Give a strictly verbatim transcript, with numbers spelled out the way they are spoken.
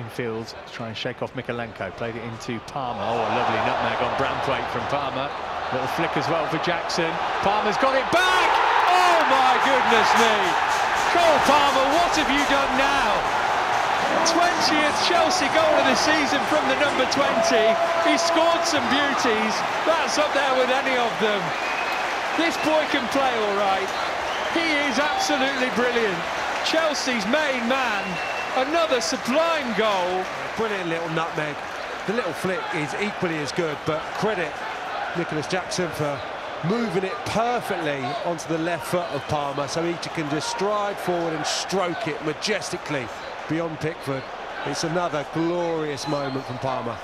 infield to try and shake off Mikolenko. Played it into Palmer. Oh, a lovely nutmeg on Branthwaite from Palmer. Little flick as well for Jackson. Palmer's got it back! Oh, my goodness me! Cole Palmer, what have you done now? twentieth Chelsea goal of the season from the number twenty. He scored some beauties. That's up there with any of them. This boy can play all right. He is absolutely brilliant. Chelsea's main man. Another sublime goal. Brilliant little nutmeg. The little flick is equally as good, but credit Nicholas Jackson for moving it perfectly onto the left foot of Palmer so he can just stride forward and stroke it majestically beyond Pickford. It's another glorious moment from Palmer.